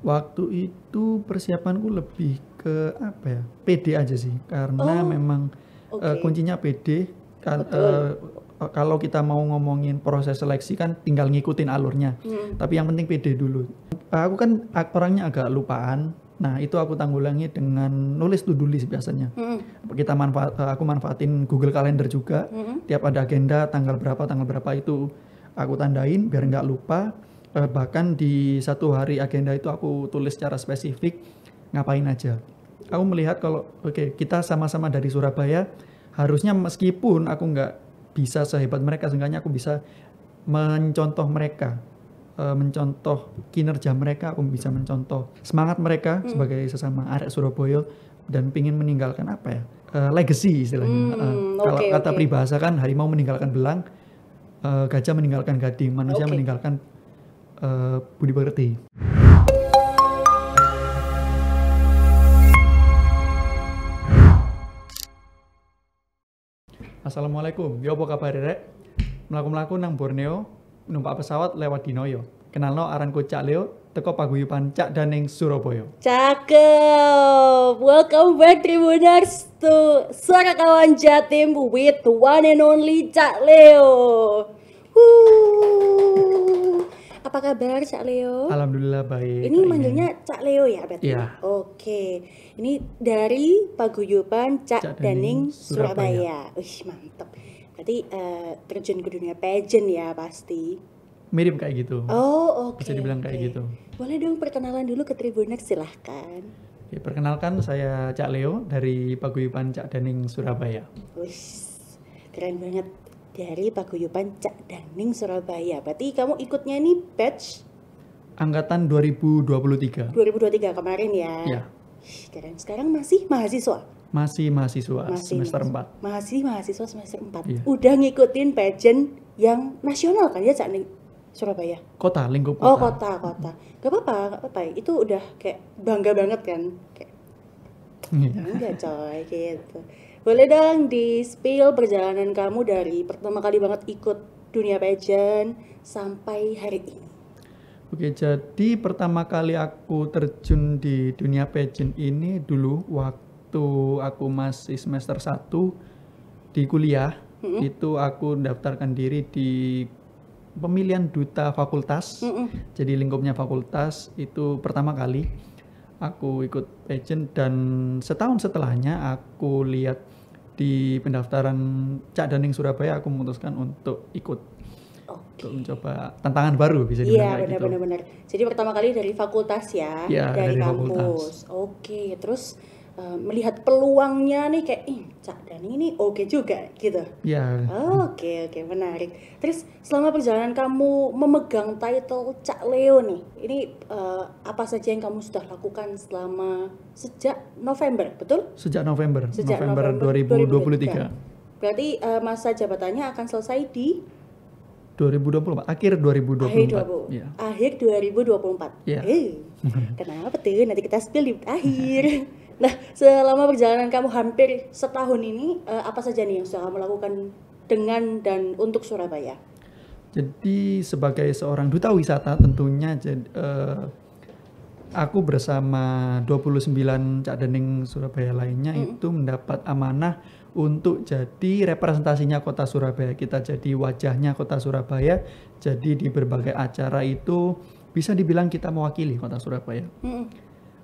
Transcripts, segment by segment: Waktu itu persiapanku lebih ke apa ya? PD aja sih, karena memang kuncinya PD. Kan, kalau kita mau ngomongin proses seleksi kan tinggal ngikutin alurnya. Tapi yang penting PD dulu. Aku kan orangnya agak lupaan. Nah, itu aku tanggulangi dengan nulis to-do list biasanya. Aku manfaatin Google Calendar juga. Tiap ada agenda, tanggal berapa itu aku tandain biar nggak lupa. Bahkan di satu hari agenda itu aku tulis secara spesifik, ngapain aja. Aku melihat kalau, oke, kita sama-sama dari Surabaya, harusnya meskipun aku nggak bisa sehebat mereka, seenggaknya aku bisa mencontoh mereka. Mencontoh kinerja mereka, aku bisa mencontoh semangat mereka sebagai sesama arek Surabaya dan pingin meninggalkan apa ya, legacy istilahnya. Kalau kata peribahasa kan harimau meninggalkan belang, gajah meninggalkan gading, manusia meninggalkan budi pekerti. Assalamualaikum, yo apa kabar rek? Melaku-melaku nang Borneo. Numpak pesawat lewat Dinoyo. Kenalno aranku Cak Leo, teko Paguyuban Cak Daning Surabaya. Cakep. Welcome back TribunX to Suara Kawan Jatim with the one and only Cak Leo. Apa kabar Cak Leo? Alhamdulillah baik. Ini manggilnya Cak Leo ya, Bet? Iya. Oke. Ini dari Paguyuban Cak Daning Surabaya. Wih, mantep. Berarti terjun ke dunia pageant ya pasti? Mirip kayak gitu. Oh, oke. Bisa dibilang kayak gitu. Boleh dong perkenalan dulu ke TribunX, silahkan. Ya, perkenalkan, saya Cak Leo dari Paguyuban Cak Daning Surabaya. Wih, keren banget. Dari Paguyuban Cak Daning Surabaya. Berarti kamu ikutnya ini batch? Angkatan 2023. 2023 kemarin ya? Iya. Keren. Sekarang masih mahasiswa? Masih mahasiswa semester 4. Masih mahasiswa semester 4. Iya. Udah ngikutin pageant yang nasional kan ya Cak Ning Surabaya? Kota, lingkup kota. Oh, kota. Gak apa-apa. Itu udah kayak bangga banget kan? Kayak enggak coy gitu. Boleh dong di-spill perjalanan kamu dari pertama kali banget ikut dunia pageant sampai hari ini. Oke, jadi pertama kali aku terjun di dunia pageant ini dulu waktu aku masih semester 1 di kuliah. Itu aku daftarkan diri di pemilihan duta fakultas. Jadi lingkupnya fakultas, itu pertama kali aku ikut pageant. Dan setahun setelahnya aku lihat di pendaftaran Cak Daning Surabaya, aku memutuskan untuk ikut. Untuk mencoba tantangan baru, bisa dibilang kayak gitu. Iya, benar-benar. Jadi pertama kali dari fakultas ya? Iya, dari kampus. Oke, terus melihat peluangnya nih kayak Cak Daning ini oke juga gitu. Iya. Oke, menarik. Terus selama perjalanan kamu memegang title Cak Leo nih, ini apa saja yang kamu sudah lakukan sejak November, betul? Sejak November. Sejak November 2023. Berarti masa jabatannya akan selesai di 2024, akhir 2024. Ya. Akhir 2024. Ya. Kenapa tuh? Nanti kita spill di akhir. Nah, selama perjalanan kamu hampir setahun ini, apa saja nih yang sudah kamu lakukan dengan dan untuk Surabaya? Jadi, sebagai seorang duta wisata tentunya, aku bersama 29 Cak Daning Surabaya lainnya itu mendapat amanah untuk jadi representasinya kota Surabaya. Kita jadi wajahnya kota Surabaya, jadi di berbagai acara itu bisa dibilang kita mewakili kota Surabaya.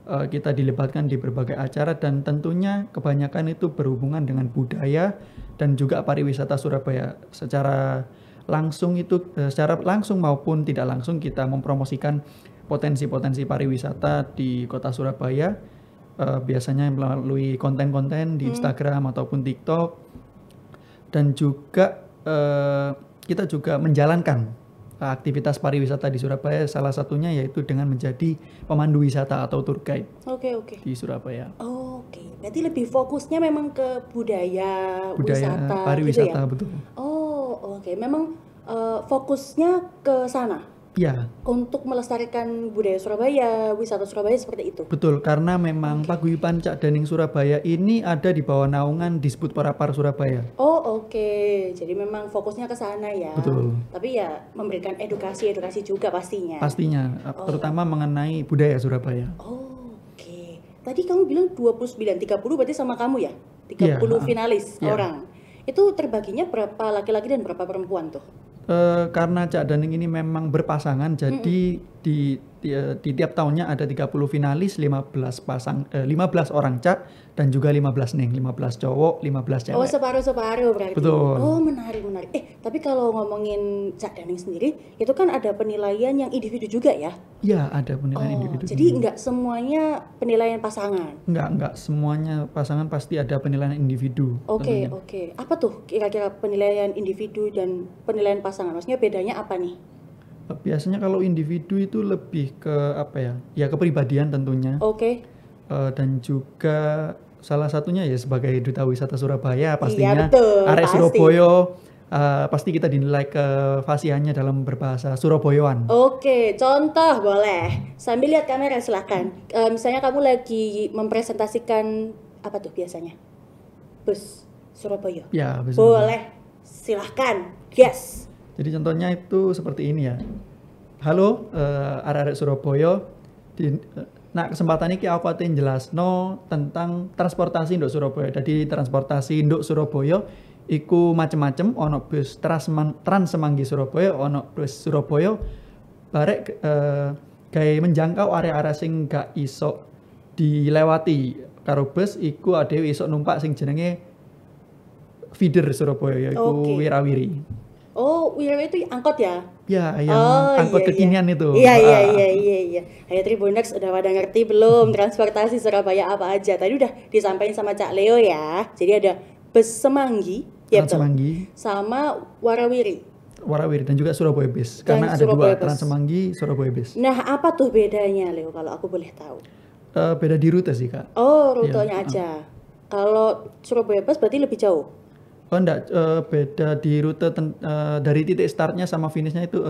Kita dilibatkan di berbagai acara dan tentunya kebanyakan itu berhubungan dengan budaya dan juga pariwisata Surabaya. Secara langsung maupun tidak langsung kita mempromosikan potensi-potensi pariwisata di kota Surabaya, biasanya melalui konten-konten di Instagram ataupun TikTok. Dan juga kita juga menjalankan aktivitas pariwisata di Surabaya, salah satunya yaitu dengan menjadi pemandu wisata atau tour guide di Surabaya. Oke. Berarti lebih fokusnya memang ke budaya wisata, pariwisata gitu ya? Betul. Memang fokusnya ke sana ya, untuk melestarikan budaya Surabaya, wisata Surabaya seperti itu. Betul, karena memang Paguyuban Cak Daning Surabaya ini ada di bawah naungan Disbud Parapar Surabaya. Oh oke, jadi memang fokusnya ke sana ya. Betul. Tapi ya memberikan edukasi juga pastinya. Pastinya, terutama mengenai budaya Surabaya. Oh oke, tadi kamu bilang 29-30 berarti sama kamu ya? 30 finalis orang. Itu terbaginya berapa laki-laki dan berapa perempuan tuh? Karena Cak Daning ini memang berpasangan, jadi di tiap tahunnya ada 30 finalis, 15 orang Cak dan juga 15 Ning, 15 cowok, 15 cewek. Oh, separuh-separuh berarti. Betul. Oh, menarik. Tapi kalau ngomongin Cak Daning sendiri, itu kan ada penilaian yang individu juga ya? Iya, ada penilaian individu. Jadi nggak semuanya penilaian pasangan? Nggak semuanya pasangan, pasti ada penilaian individu. Oke. Apa tuh kira-kira penilaian individu dan penilaian pasangan? Maksudnya bedanya apa nih? Biasanya kalau individu itu lebih ke apa ya? Ya kepribadian tentunya. Oke. Dan juga salah satunya ya sebagai duta wisata Surabaya pastinya. Iya betul. Arek Surabaya pasti kita dinilai kefasihannya dalam berbahasa Surabayoan. Oke, contoh boleh. Sambil lihat kamera silahkan. Misalnya kamu lagi mempresentasikan apa tuh biasanya? Bus Surabaya. Ya, bus boleh. Silahkan. Yes. Jadi contohnya itu seperti ini ya. Halo, arek-arek Surabaya. Nah kesempatan ini aku akan jelasno tentang transportasi untuk Surabaya. Jadi transportasi untuk Surabaya iku macam-macam. Ono bus Trans Semanggi Surabaya, ono bus Surabaya. Barek gawe menjangkau area-area sing gak iso dilewati karo bus. Iku adewe iso numpak sing jenenge feeder Surabaya. Iku wirawiri. Oh, Wirawiri itu angkot ya? Ya, yang angkot kekinian itu. Iya. Ayo TribunX udah pada ngerti belum transportasi Surabaya apa aja? Tadi udah disampaikan sama Cak Leo ya. Jadi ada bus Semanggi, sama Warawiri dan juga Surabaya Bus. Karena ada dua, Trans Semanggi, Surabaya Bus. Nah, apa tuh bedanya Leo kalau aku boleh tahu? Beda di rute sih, Kak. Oh, rutenya aja. Kalau Surabaya Bus berarti lebih jauh. Oh enggak, beda di rute dari titik startnya sama finishnya itu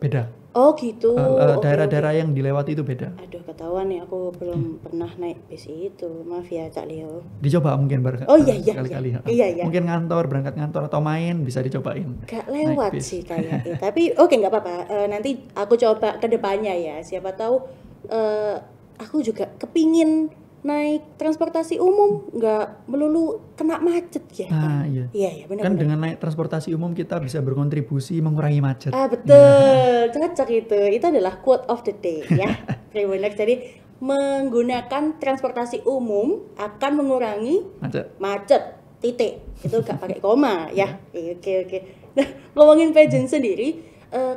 beda. Oh gitu. Daerah-daerah yang dilewati itu beda. Aduh ketahuan nih aku belum pernah naik bis itu, maaf ya Cak Leo. Dicoba mungkin sekali-kali. Mungkin berangkat ngantor atau main bisa dicobain. Gak lewat sih kayaknya. Tapi oke, nggak apa-apa. Nanti aku coba ke depannya ya. Siapa tahu aku juga kepingin naik transportasi umum, nggak melulu kena macet ya. Nah, iya benar. Kan dengan naik transportasi umum kita bisa berkontribusi mengurangi macet. Ah betul, cocok itu. Itu adalah quote of the day ya. TribunX tadi, menggunakan transportasi umum akan mengurangi macet. Titik. Itu nggak pakai koma ya. Oke. Nah, ngomongin pageant sendiri,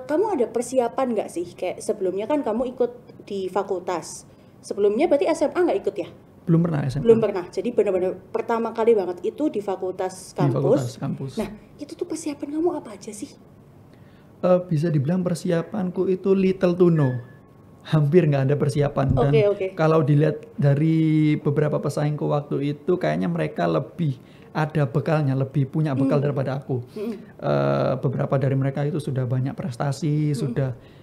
kamu ada persiapan nggak sih? Kayak sebelumnya kan kamu ikut di fakultas. Sebelumnya berarti SMA nggak ikut ya? Belum pernah SMA. Belum pernah. Jadi benar-benar pertama kali banget itu di fakultas kampus. Nah, itu tuh persiapan kamu apa aja sih? Bisa dibilang persiapanku itu little to no. Hampir nggak ada persiapan. Dan kalau dilihat dari beberapa pesaingku waktu itu, kayaknya mereka lebih ada bekalnya, lebih punya bekal daripada aku. Beberapa dari mereka itu sudah banyak prestasi, sudah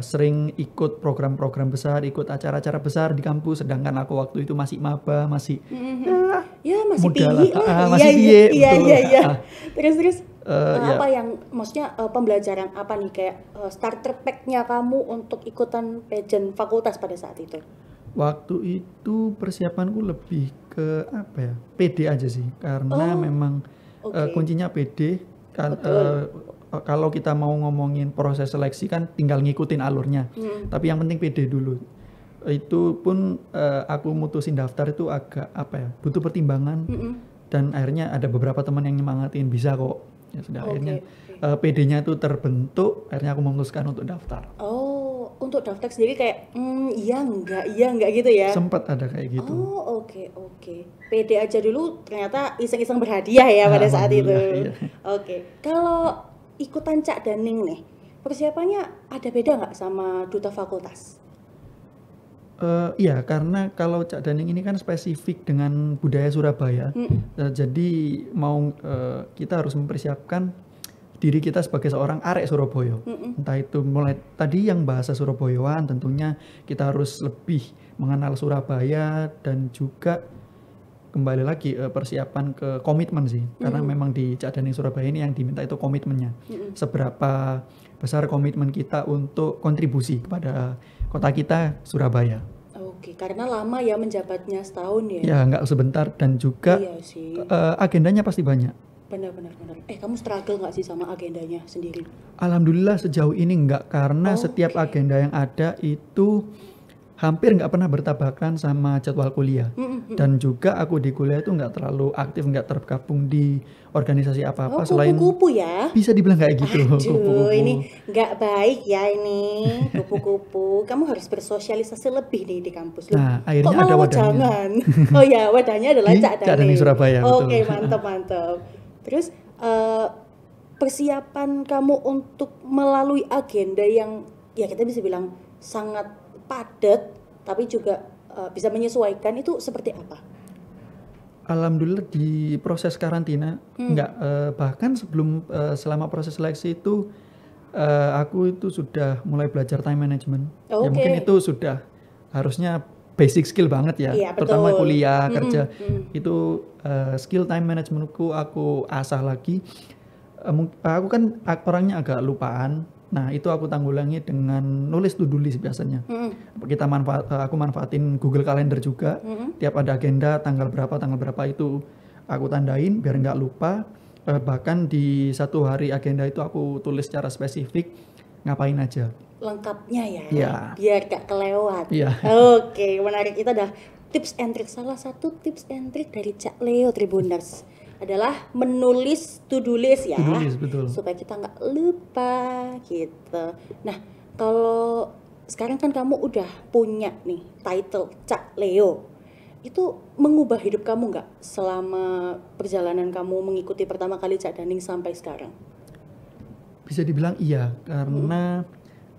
sering ikut program-program besar, ikut acara-acara besar di kampus, sedangkan aku waktu itu masih maba, masih masih muda iya. Terus apa yang maksudnya pembelajaran apa nih kayak starter pack-nya kamu untuk ikutan pageant fakultas pada saat itu? Waktu itu persiapanku lebih ke apa ya? PD aja sih, karena memang kuncinya PD kan. Kalau kita mau ngomongin proses seleksi kan tinggal ngikutin alurnya, tapi yang penting PD dulu. Itu pun aku mutusin daftar itu agak apa ya, butuh pertimbangan, dan akhirnya ada beberapa teman yang nyemangatin bisa kok. Ya sudah akhirnya PD-nya itu terbentuk, akhirnya aku memutuskan untuk daftar. Oh, untuk daftar sendiri kayak iya enggak gitu ya? Sempat ada kayak gitu. Oh oke. PD aja dulu ternyata iseng-iseng berhadiah ya pada saat itu. Iya. Kalau ikutan Cak Daning nih, persiapannya ada beda nggak sama duta fakultas? Iya, karena kalau Cak Daning ini kan spesifik dengan budaya Surabaya, jadi kita harus mempersiapkan diri kita sebagai seorang arek Surabaya. Entah itu mulai tadi yang bahasa Surabayaan, tentunya kita harus lebih mengenal Surabaya, dan juga kembali lagi persiapan ke komitmen sih, karena memang di Cak Daning Surabaya ini yang diminta itu komitmennya, seberapa besar komitmen kita untuk kontribusi kepada kota kita Surabaya. Oke, karena lama ya menjabatnya, setahun ya? Ya, nggak sebentar, dan juga iya sih. Agendanya pasti banyak. Benar. Kamu struggle nggak sih sama agendanya sendiri? Alhamdulillah sejauh ini nggak, karena setiap agenda yang ada itu hampir nggak pernah bertabrakan sama jadwal kuliah. Dan juga aku di kuliah itu nggak terlalu aktif, nggak tergabung di organisasi apa-apa. Selain kupu-kupu ya? Bisa dibilang kayak gitu. Aduh, kupu-kupu. Ini nggak baik ya ini, kupu-kupu. Kamu harus bersosialisasi lebih nih di kampus. Nah, akhirnya ada wadahnya. Jangan. Oh ya, wadahnya adalah Cak Daning Surabaya. Oke, mantap. Terus persiapan kamu untuk melalui agenda yang ya kita bisa bilang sangat padat, tapi juga bisa menyesuaikan, itu seperti apa? Alhamdulillah di proses karantina enggak, bahkan sebelum selama proses seleksi itu aku itu sudah mulai belajar time management. Okay. Ya mungkin itu sudah harusnya basic skill banget ya, iya, terutama kuliah, kerja, itu skill time managementku aku asah lagi. Aku kan orangnya agak lupaan, nah itu aku tanggulangi dengan nulis to-do list biasanya. Aku manfaatin Google Calendar juga, tiap ada agenda tanggal berapa itu aku tandain biar nggak lupa. Bahkan di satu hari agenda itu aku tulis secara spesifik ngapain aja. Lengkapnya ya, biar gak kelewat. Oke, menarik. Itu adalah tips and trick. Salah satu tips and trick dari Cak Leo Tribuners adalah menulis to-do list ya, betul. Supaya kita nggak lupa gitu. Nah, kalau sekarang kan kamu udah punya nih title Cak Leo, itu mengubah hidup kamu nggak selama perjalanan kamu mengikuti pertama kali Cak Daning sampai sekarang? Bisa dibilang iya, karena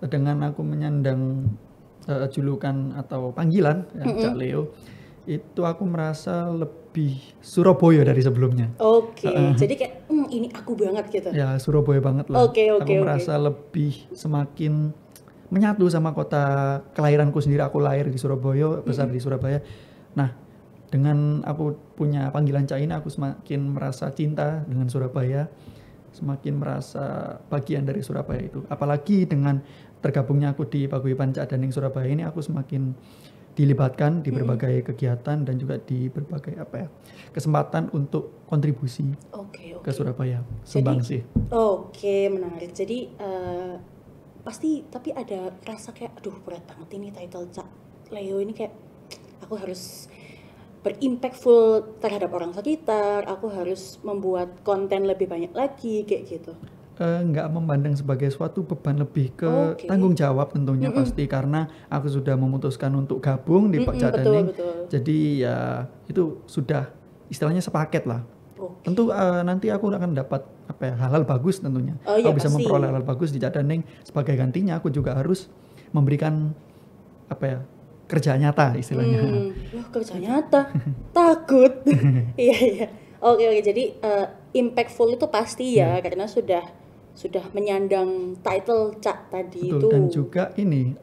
dengan aku menyandang julukan atau panggilan ya, Cak Leo, itu aku merasa lebih Surabaya dari sebelumnya. Oke, jadi kayak ini aku banget gitu. Ya, Surabaya banget lah. Aku merasa lebih semakin menyatu sama kota kelahiranku sendiri. Aku lahir di Surabaya, besar di Surabaya. Nah, dengan aku punya panggilan Cak ini, aku semakin merasa cinta dengan Surabaya, semakin merasa bagian dari Surabaya itu. Apalagi dengan tergabungnya aku di Paguyuban Cak Daning Surabaya ini, aku semakin dilibatkan di berbagai kegiatan dan juga di berbagai kesempatan untuk kontribusi ke Surabaya. Sembang sih. Menarik. Jadi pasti tapi ada rasa kayak aduh berat banget ini title Cak Leo ini, kayak aku harus berimpactful terhadap orang sekitar, aku harus membuat konten lebih banyak lagi, kayak gitu. Nggak memandang sebagai suatu beban, lebih ke tanggung jawab tentunya, pasti karena aku sudah memutuskan untuk gabung di Cak Daning. Jadi ya itu sudah istilahnya sepaket lah. Tentu nanti aku akan dapat hal-hal bagus tentunya. Aku bisa memperoleh hal-hal bagus di Cak Daning. Sebagai gantinya aku juga harus memberikan kerja nyata istilahnya. Wah, kerja nyata. Takut. Iya. Oke. Jadi impactful itu pasti ya, karena sudah menyandang title Cak tadi. Betul, itu. Dan juga ini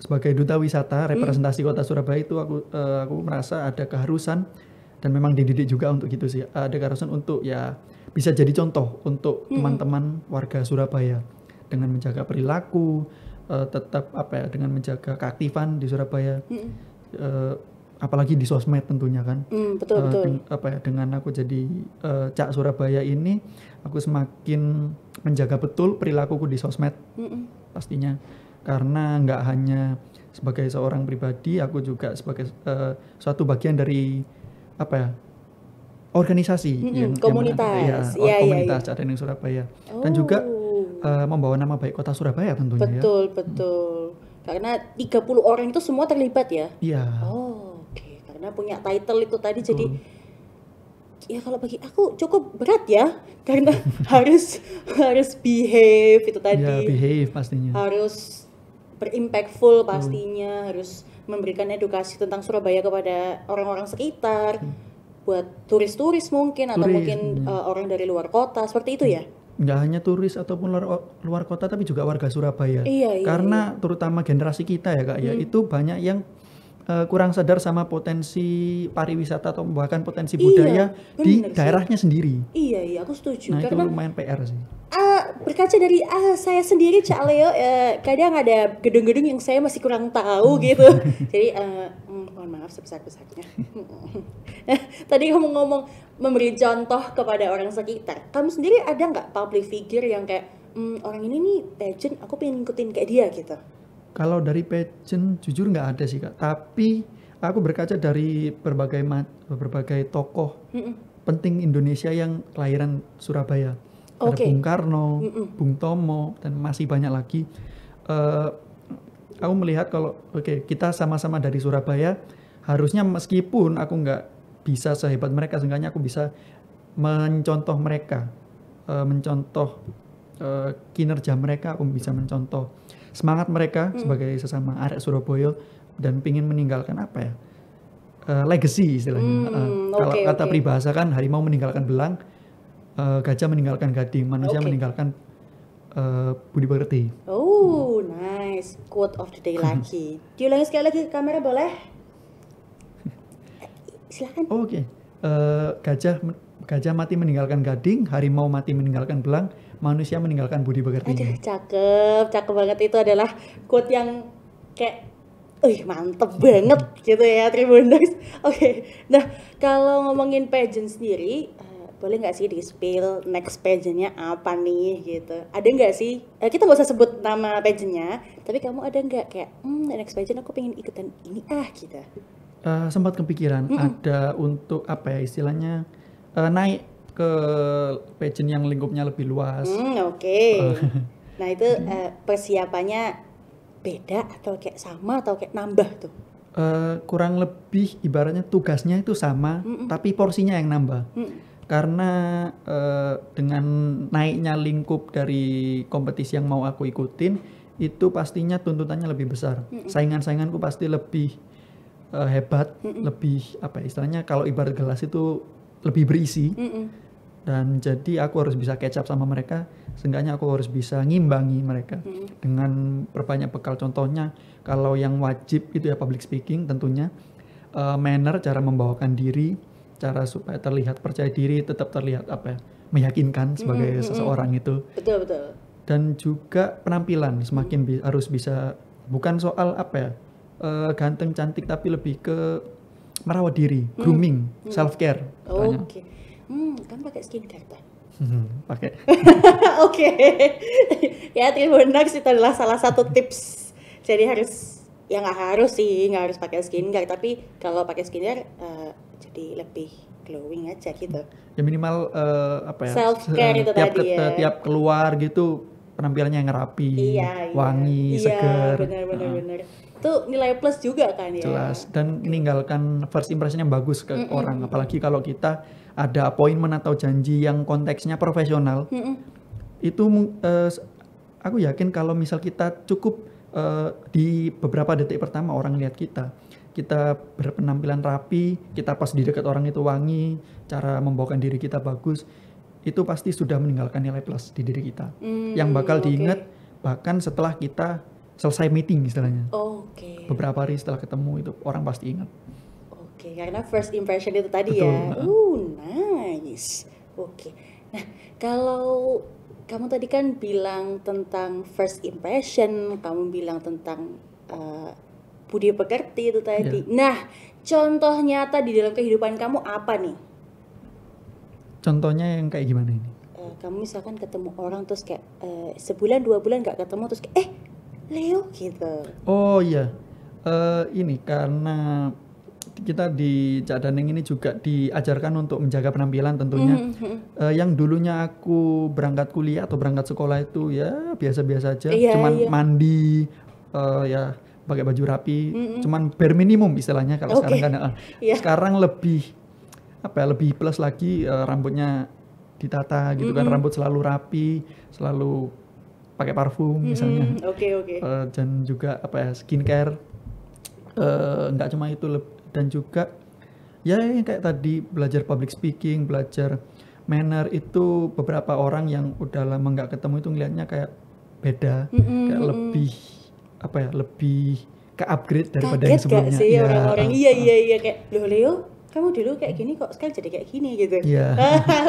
sebagai duta wisata representasi kota Surabaya itu aku merasa ada keharusan, dan memang dididik juga untuk gitu sih. Ada keharusan untuk ya bisa jadi contoh untuk teman-teman warga Surabaya dengan menjaga perilaku. Tetap dengan menjaga keaktifan di Surabaya, apalagi di sosmed tentunya kan. Betul. Dengan aku jadi Cak Surabaya ini, aku semakin menjaga betul perilakuku di sosmed, pastinya. Karena nggak hanya sebagai seorang pribadi, aku juga sebagai suatu bagian dari organisasi yang komunitas, komunitas Cak Daning Surabaya, dan juga membawa nama baik kota Surabaya tentunya. Betul. Karena 30 orang itu semua terlibat ya? Iya. Oke. Karena punya title itu tadi, betul. Jadi ya kalau bagi aku cukup berat ya, karena harus behave itu tadi. Ya, behave pastinya. Harus berimpactful pastinya, harus memberikan edukasi tentang Surabaya kepada orang-orang sekitar, buat turis-turis mungkin, atau mungkin orang dari luar kota, seperti itu ya? nggak hanya turis ataupun luar kota, tapi juga warga Surabaya. Iya, karena terutama generasi kita ya Kak ya, itu banyak yang kurang sadar sama potensi pariwisata atau bahkan potensi budaya di daerahnya sendiri. Iya, iya, aku setuju. Nah, karena itu lumayan PR sih. Berkaca dari saya sendiri Cak Leo, kadang ada gedung-gedung yang saya masih kurang tahu gitu. Jadi mohon maaf sebesar-besarnya. Nah, tadi kamu ngomong memberi contoh kepada orang sekitar. Kamu sendiri ada nggak public figure yang kayak orang ini nih pageant, aku pengen ngikutin kayak dia gitu? Kalau dari pageant jujur nggak ada sih Kak. Tapi aku berkaca dari berbagai tokoh penting Indonesia yang kelahiran Surabaya. Ada Bung Karno, Bung Tomo, dan masih banyak lagi. Aku melihat kalau kita sama-sama dari Surabaya, harusnya meskipun aku nggak bisa sehebat mereka, seenggaknya aku bisa mencontoh mereka, mencontoh kinerja mereka, aku bisa mencontoh semangat mereka sebagai sesama arek Surabaya, dan pingin meninggalkan apa ya, legacy istilahnya. Kalau kata peribahasa kan, harimau meninggalkan belang, gajah meninggalkan gading, manusia meninggalkan budi pekerti. Oh, nice. Quote of the day lagi. Diulangi sekali lagi ke kamera boleh? Silahkan. Oke. Gajah mati meninggalkan gading, harimau mati meninggalkan belang, manusia meninggalkan budi pekerti. Aduh, cakep. Cakep banget, itu adalah quote yang kayak mantep banget gitu ya TribunX. Oke. Nah, kalau ngomongin pageant sendiri, boleh nggak sih di-spill next pageant-nya apa nih gitu? Ada nggak sih? Kita nggak usah sebut nama pageant-nya, tapi kamu ada nggak kayak, next pageant aku pengen ikutan ini gitu? Sempat kepikiran, ada untuk apa ya istilahnya, naik ke pageant yang lingkupnya lebih luas. Nah itu persiapannya beda atau kayak sama atau kayak nambah tuh? Kurang lebih ibaratnya tugasnya itu sama, tapi porsinya yang nambah. Karena dengan naiknya lingkup dari kompetisi yang mau aku ikutin, itu pastinya tuntutannya lebih besar. Saingan-sainganku pasti lebih hebat, lebih apa istilahnya, kalau ibarat gelas itu lebih berisi. Dan jadi aku harus bisa catch up sama mereka, seenggaknya aku harus bisa ngimbangi mereka dengan berbanyak bekal. Contohnya kalau yang wajib itu ya public speaking tentunya, manner, cara membawakan diri, cara supaya terlihat percaya diri, tetap terlihat apa ya, meyakinkan sebagai seseorang itu. Betul, betul. Dan juga penampilan semakin harus bisa, bukan soal apa ya, ganteng cantik, tapi lebih ke merawat diri, grooming, self care. Oke. Kan pakai skincare kan? Pakai. Oke. Ya, TribunX itu adalah salah satu tips. Jadi harus, ya nggak harus sih, nggak harus pakai skincare, tapi kalau pakai skincare jadi lebih glowing aja gitu. Ya minimal apa ya, self care itu tadi ya. Tiap keluar gitu penampilannya yang rapi, wangi, seger. Benar-benar. Itu nilai plus juga kan ya. Jelas. Dan meninggalkan first impression yang bagus ke orang, apalagi kalau kita ada appointment atau janji yang konteksnya profesional. Itu aku yakin kalau misal kita cukup di beberapa detik pertama orang lihat kita berpenampilan rapi, kita pas di dekat orang itu wangi, cara membawakan diri kita bagus, itu pasti sudah meninggalkan nilai plus di diri kita, yang bakal diingat bahkan setelah kita selesai meeting istilahnya. Beberapa hari setelah ketemu itu orang pasti ingat. Karena first impression itu tadi. Betul, ya. Nice. Nah, kalau kamu tadi kan bilang tentang first impression, kamu bilang tentang budi pekerti itu tadi. Nah, contoh nyata di dalam kehidupan kamu apa nih? Contohnya yang kayak gimana ini? Kamu misalkan ketemu orang terus kayak sebulan dua bulan nggak ketemu terus kayak Leo gitu. Oh iya, ini karena kita di Cak Daning ini juga diajarkan untuk menjaga penampilan tentunya. Yang dulunya aku berangkat kuliah atau berangkat sekolah itu ya biasa-biasa aja, cuman mandi, ya pakai baju rapi, cuman bare minimum istilahnya kalau sekarang kan. Sekarang lebih apa ya, lebih plus lagi, rambutnya ditata gitu kan, rambut selalu rapi, selalu pakai parfum misalnya. Dan juga apa ya, skincare, nggak cuma itu. Dan juga ya kayak tadi, belajar public speaking, belajar manner itu beberapa orang yang udah lama nggak ketemu itu ngelihatnya kayak beda, kayak lebih apa ya, lebih ke upgrade daripada yang sebelumnya. Kaget gak sih orang-orang? Ya, iya kayak, loh Leo, kamu dulu kayak gini kok sekarang jadi kayak gini gitu. Iya.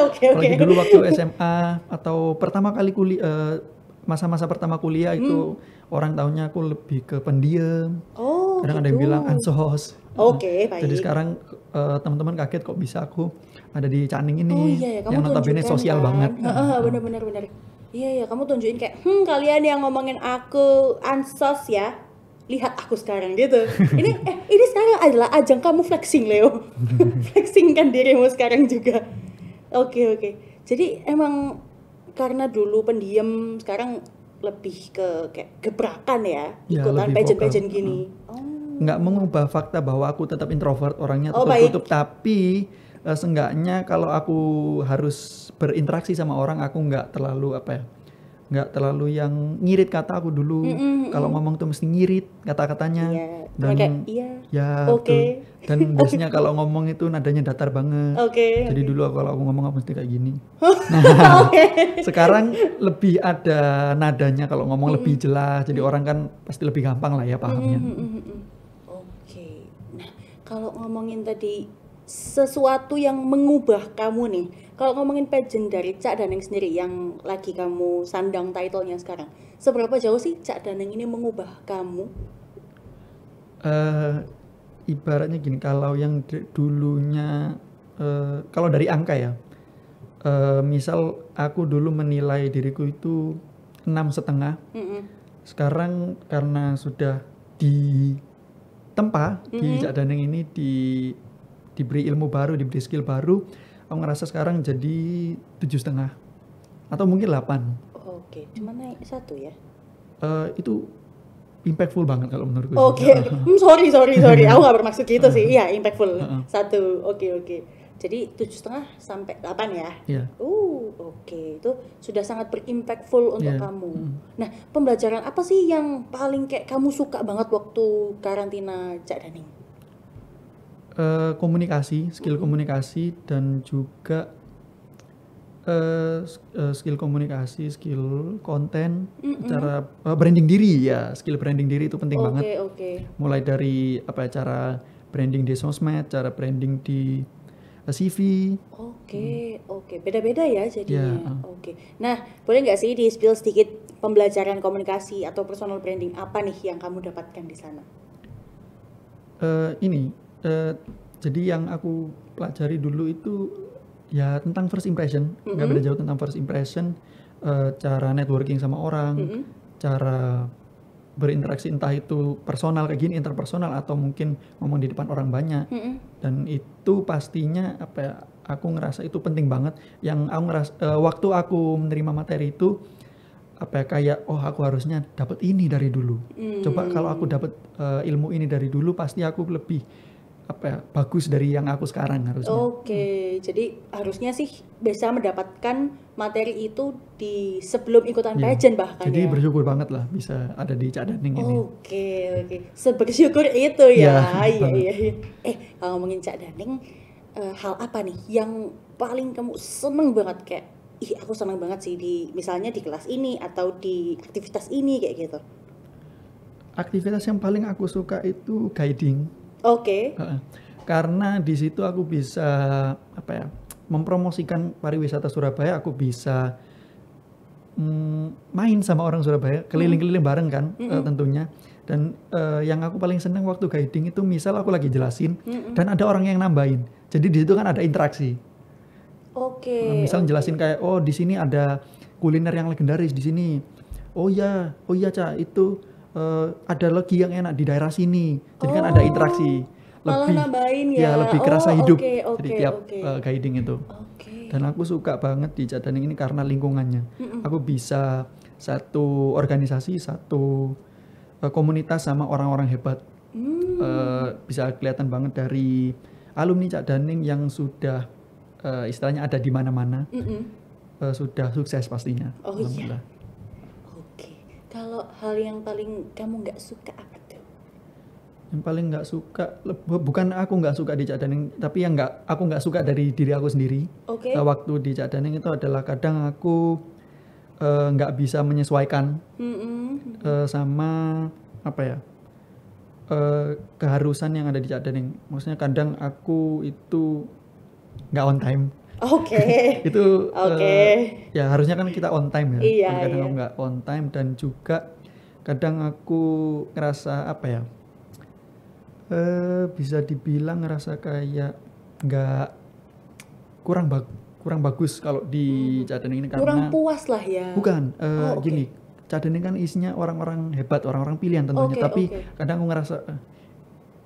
Oke. Dulu waktu SMA atau pertama kali kuliah, masa-masa pertama kuliah itu orang taunya aku lebih ke pendiam. Oh, kadang gitu. Ada yang bilang ansos. Oke, baik. Jadi sekarang teman-teman kaget kok bisa aku ada di Caning ini. Oh, iya, kamu yang notabene sosial banget. Benar-benar. Iya, kamu tunjukin kayak, kalian yang ngomongin aku ansos ya. Lihat aku sekarang gitu. Ini sekarang adalah ajang kamu flexing, Leo. Flexingkan dirimu sekarang juga. Oke. Jadi emang karena dulu pendiam, sekarang lebih ke kayak gebrakan ya, ikutan pageant-pageant gini. Nggak mengubah fakta bahwa aku tetap introvert, orangnya tertutup, tapi seenggaknya kalau aku harus berinteraksi sama orang, aku nggak terlalu apa ya, nggak terlalu yang ngirit kata aku dulu. Kalau ngomong tuh mesti ngirit kata-katanya. Dan dan biasanya kalau ngomong itu nadanya datar banget. Jadi dulu kalau aku ngomong aku mesti kayak gini. Sekarang lebih ada nadanya kalau ngomong, lebih jelas. Jadi orang kan pasti lebih gampang lah ya pahamnya. Nah, kalau ngomongin tadi sesuatu yang mengubah kamu nih, kalau ngomongin pageant dari Cak Daning sendiri yang lagi kamu sandang title-nya sekarang, seberapa jauh sih Cak Daning ini mengubah kamu? Ibaratnya gini, kalau yang dulunya kalau dari angka ya, misal aku dulu menilai diriku itu 6,5, sekarang karena sudah ditempa di Cak Daning ini, diberi ilmu baru, diberi skill baru, aku ngerasa sekarang jadi 7,5 atau mungkin 8. Oke, cuma naik 1 ya? Itu impactful banget kalau menurutku. Sorry, aku nggak bermaksud gitu sih. Iya, impactful 1. Oke. Jadi 7,5 sampai 8 ya? Iya. Oke, itu sudah sangat berimpactful untuk kamu. Nah, pembelajaran apa sih yang paling kayak kamu suka banget waktu karantina Cak Daning? Komunikasi, skill komunikasi, dan juga skill komunikasi, skill konten, cara branding diri ya. Skill branding diri itu penting banget. Mulai dari apa ya, cara branding di sosmed, cara branding di CV. Oke. Beda-beda ya jadinya. Oke. Nah, boleh nggak sih di-spill sedikit pembelajaran komunikasi atau personal branding apa nih yang kamu dapatkan di sana? Jadi yang aku pelajari dulu itu ya tentang first impression, nggak beda jauh tentang first impression, cara networking sama orang, cara berinteraksi entah itu personal kayak gini, interpersonal, atau mungkin ngomong di depan orang banyak. Dan itu pastinya apa ya, aku ngerasa itu penting banget. Yang aku ngerasa waktu aku menerima materi itu apa ya, kayak aku harusnya dapat ini dari dulu. Coba kalau aku dapat ilmu ini dari dulu, pasti aku lebih apa ya, bagus dari yang aku sekarang harusnya. Jadi harusnya sih bisa mendapatkan materi itu di sebelum ikutan pageant bahkan. Jadi bersyukur banget lah bisa ada di Cak Daning ini. Oke. Sebersyukur itu ya. Iya. Kalau ngomongin Cak Daning, hal apa nih yang paling kamu seneng banget kayak, aku seneng banget sih di misalnya di kelas ini atau di aktivitas ini kayak gitu? Aktivitas yang paling aku suka itu guiding. Karena di situ aku bisa apa ya, mempromosikan pariwisata Surabaya. Aku bisa main sama orang Surabaya, keliling-keliling bareng kan, tentunya. Dan yang aku paling seneng waktu guiding itu, misal aku lagi jelasin dan ada orang yang nambahin. Jadi di situ kan ada interaksi. Misal jelasin kayak, di sini ada kuliner yang legendaris di sini. Oh iya Cak, itu ada lagi yang enak di daerah sini. Jadi kan ada interaksi, lebih nambahin ya. Lebih kerasa hidup. Jadi tiap guiding itu. Dan aku suka banget di Cak Daning ini karena lingkungannya. Aku bisa satu organisasi, satu komunitas sama orang-orang hebat. Bisa kelihatan banget dari alumni Cak Daning yang sudah istilahnya ada di mana-mana. Sudah sukses pastinya. Alhamdulillah. Kalau hal yang paling kamu nggak suka apa tuh? Yang paling nggak suka, bukan aku nggak suka di Cak Daning, tapi yang aku nggak suka dari diri aku sendiri. Okay. Waktu di Cak Daning itu adalah kadang aku nggak bisa menyesuaikan sama apa ya keharusan yang ada di Cak Daning. Maksudnya kadang aku itu nggak on time. Oke. Okay. Itu ya harusnya kan kita on time ya. Iya, kadang aku nggak on time dan juga kadang aku ngerasa apa ya. Bisa dibilang ngerasa kayak nggak kurang bagus kalau di Cak Daning ini karena kurang puas lah ya. Bukan gini, Cak Daning kan isinya orang-orang hebat, orang-orang pilihan tentunya, tapi kadang aku ngerasa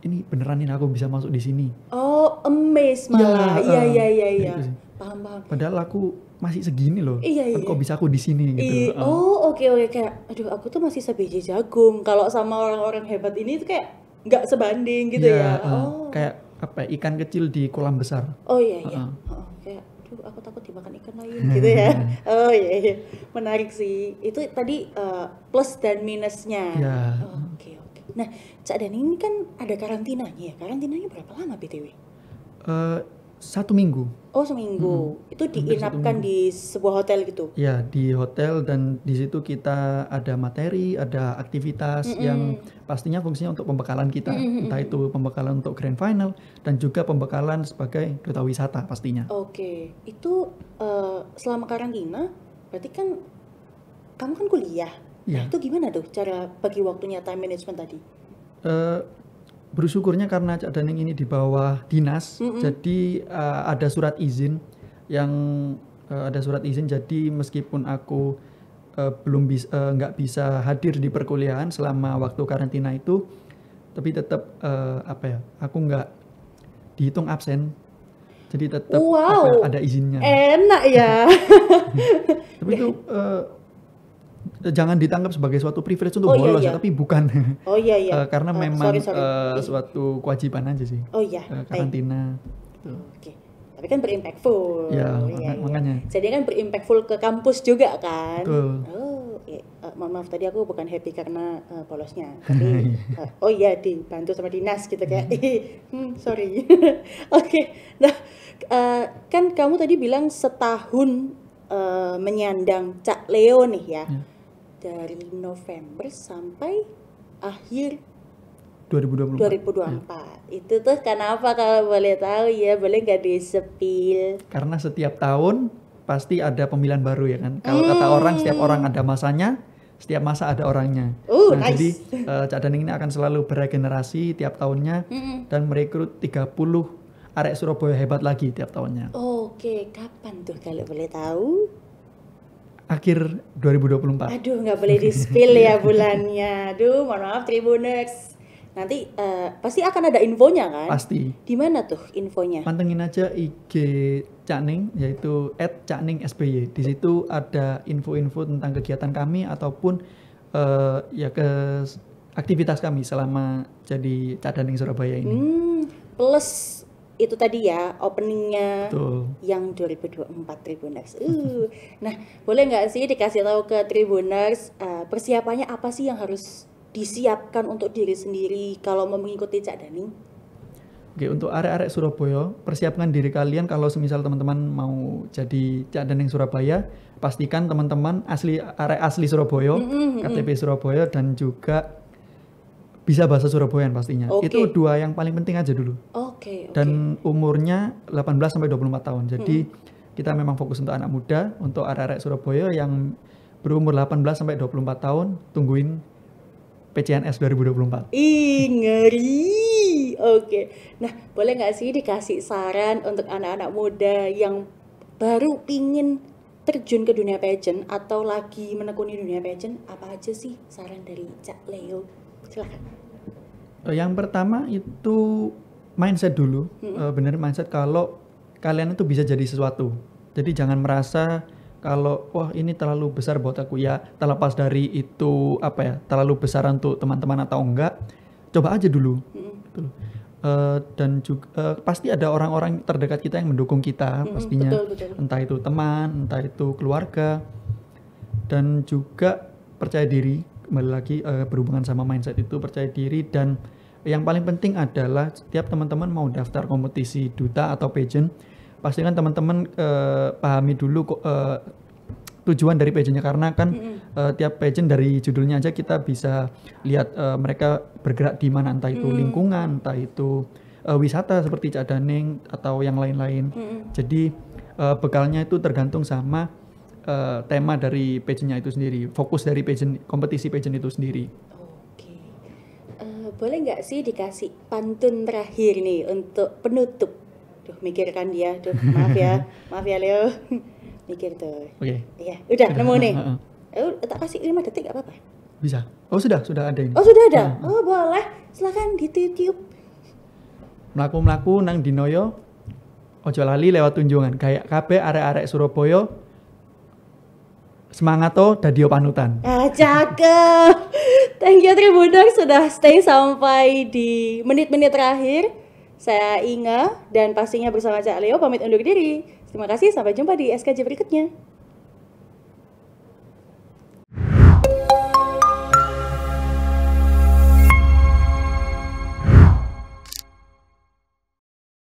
ini beneran ini aku bisa masuk di sini. Oh, amazed malah. Iya. Paham. Padahal aku masih segini loh. Iya. Kok bisa aku di sini gitu. Oke. Kayak aduh, aku tuh masih sebiji jagung. Kalau sama orang-orang hebat ini tuh kayak nggak sebanding gitu ya. Kayak apa ikan kecil di kolam besar. Kayak aduh aku takut dimakan ikan lain gitu ya. Iya. Menarik sih. Itu tadi plus dan minusnya. Oke. Nah, Cak Daning ini kan ada karantinanya ya. Karantinanya berapa lama BTW? 1 minggu. Oh, seminggu. Itu diinapkan di sebuah hotel gitu? Ya, di hotel, dan di situ kita ada materi, ada aktivitas yang pastinya fungsinya untuk pembekalan kita. Entah itu pembekalan untuk grand final dan juga pembekalan sebagai duta wisata pastinya. Oke. Itu selama karantina berarti kan kamu kan kuliah. Ya. Nah, itu gimana tuh cara bagi waktunya, time management tadi? Bersyukurnya karena Cak Daning ini di bawah dinas, jadi ada surat izin yang jadi meskipun aku nggak bisa hadir di perkuliahan selama waktu karantina itu, tapi tetap aku nggak dihitung absen, jadi tetap ada izinnya. Enak ya. Tapi itu jangan ditangkap sebagai suatu privilege untuk bolos, tapi bukan. Karena memang suatu kewajiban aja sih. Karantina. Oke. Tapi kan berimpactful. Makanya. Jadi kan berimpactful ke kampus juga kan. Betul. Mohon maaf tadi aku bukan happy karena polosnya. Tapi dibantu sama dinas gitu kayak. Sorry. Oke. Nah, kan kamu tadi bilang setahun menyandang Cak Leo nih ya. Dari November sampai akhir 2024. Itu tuh kenapa kalau boleh tahu ya, boleh nggak di-spill? Karena setiap tahun pasti ada pemilihan baru ya kan. Kalau kata orang, setiap orang ada masanya, setiap masa ada orangnya. Nice. Jadi Cak Daning ini akan selalu beregenerasi tiap tahunnya dan merekrut 30 arek Surabaya hebat lagi tiap tahunnya. Oke, kapan tuh kalau boleh tahu? Akhir 2024. Aduh, nggak boleh di-spill ya bulannya. Aduh, mohon maaf TribunX. Nanti pasti akan ada infonya kan? Pasti. Di mana tuh infonya? Pantengin aja IG Cak Ning, yaitu @cakningsby. Di situ ada info-info tentang kegiatan kami ataupun aktivitas kami selama jadi Cak Daning Surabaya ini. Plus itu tadi ya openingnya yang 2024 TribunX. Nah, boleh nggak sih dikasih tahu ke TribunX persiapannya apa sih yang harus disiapkan untuk diri sendiri kalau mau mengikuti Cak Daning? Oke, untuk arek-arek Surabaya, persiapkan diri kalian kalau semisal teman-teman mau jadi Cak Daning Surabaya, pastikan teman-teman arek asli Surabaya, KTP Surabaya, dan juga bisa bahasa Surabayaan pastinya. Itu dua yang paling penting aja dulu. Dan umurnya 18-24 tahun. Jadi kita memang fokus untuk anak muda, untuk arek-arek Surabaya yang berumur 18-24 tahun, tungguin PCNS 2024. Ih, ngeri. Oke. Nah, boleh nggak sih dikasih saran untuk anak-anak muda yang baru pingin terjun ke dunia pageant atau lagi menekuni dunia pageant, apa aja sih saran dari Cak Leo? Silahkan. Yang pertama itu mindset dulu. Bener mindset kalau kalian itu bisa jadi sesuatu. Jadi jangan merasa kalau wah ini terlalu besar buat aku ya, terlepas dari itu terlalu besar untuk teman-teman atau enggak, coba aja dulu. Dan juga pasti ada orang-orang terdekat kita yang mendukung kita pastinya. Betul. Entah itu teman, entah itu keluarga, dan juga percaya diri. Kembali lagi berhubungan sama mindset itu, percaya diri dan Yang paling penting adalah setiap teman-teman mau daftar kompetisi duta atau pageant, pastikan teman-teman pahami dulu tujuan dari pageantnya, karena kan tiap pageant dari judulnya aja kita bisa lihat mereka bergerak di mana, entah itu lingkungan, entah itu wisata seperti Cak Daning atau yang lain-lain. Jadi bekalnya itu tergantung sama tema dari pageantnya itu sendiri, fokus dari pageant, kompetisi pageant itu sendiri. Oke, boleh nggak sih dikasih pantun terakhir nih untuk penutup? Duh, mikirkan dia, duh, maaf ya Leo, mikir tuh. Oke. Iya, udah nemu nih. Tak kasih 5 detik nggak apa-apa? Bisa. Oh sudah ada ini. Oh sudah ada. Oh boleh, silakan ditiup. Melaku-melaku nang Dinoyo, ojo lali lewat Tunjungan. Kayak kabeh arek-arek Surabaya, semangat to dadio panutan. Ah, cakep. Thank you TribunX sudah stay sampai di menit-menit terakhir. Saya Inga dan pastinya bersama Cak Leo pamit undur diri. Terima kasih, sampai jumpa di SKJ berikutnya.